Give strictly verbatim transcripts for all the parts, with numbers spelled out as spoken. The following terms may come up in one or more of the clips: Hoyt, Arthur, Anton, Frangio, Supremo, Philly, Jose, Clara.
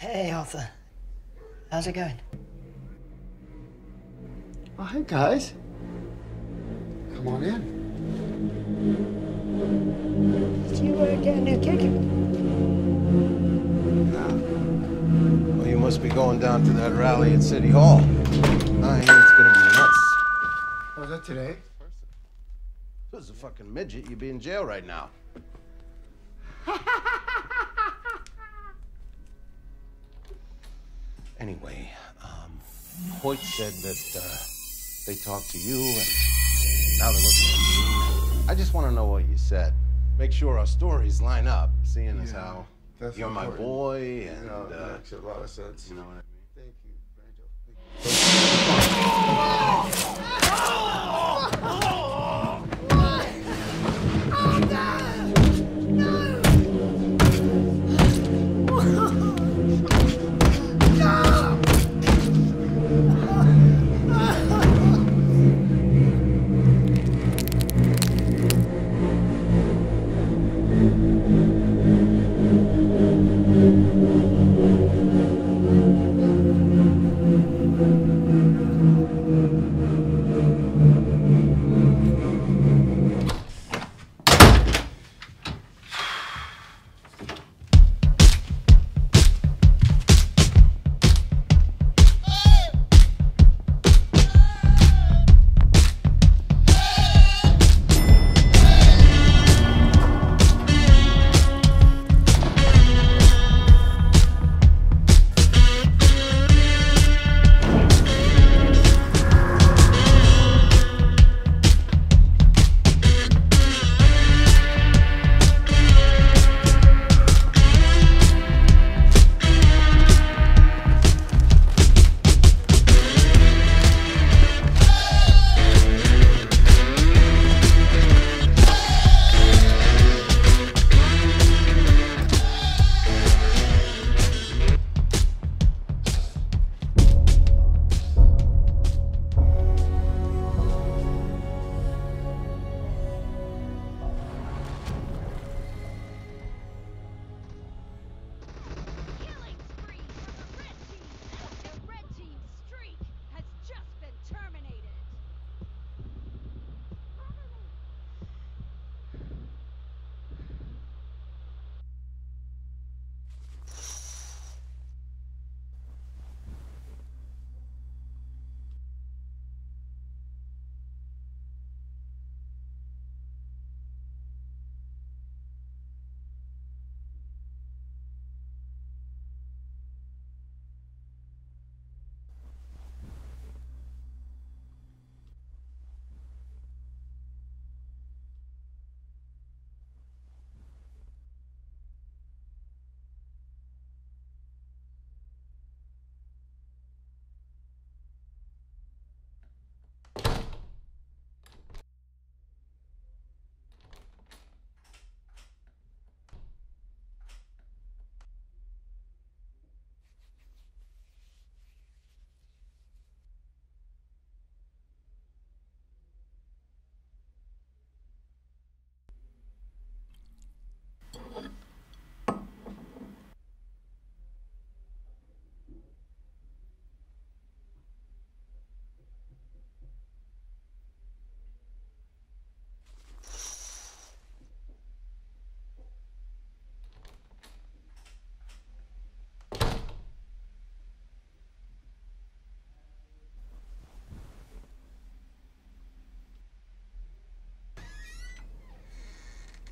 Hey, Arthur. How's it going? Oh, hey, guys. Come on in. Did you uh, get a new gig? No. Well, you must be going down to that rally at City Hall. I hear it's gonna be nuts. Oh, is that today? If it was a fucking midget, you'd be in jail right now. Anyway, um, Hoyt said that uh, they talked to you, and now they're looking at me. I just want to know what you said. Make sure our stories line up, seeing yeah, as how you're important. My boy, and no, uh, makes a lot of sense. You know what I mean? Thank you, Frangio. Thank you. Oh! Oh!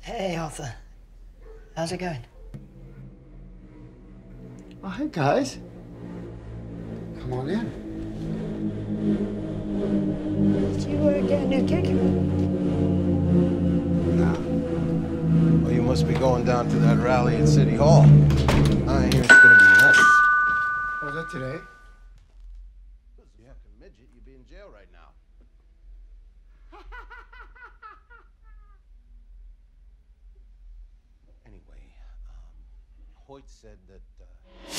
Hey, Arthur. How's it going? Oh, hey, guys. Come on in. Did you uh, get a new gig? No. Well, you must be going down to that rally at City Hall. I hear it's gonna be nuts. Oh, is that today? If you have to midget, you'd be in jail right now. Anyway, um, Hoyt said that... Uh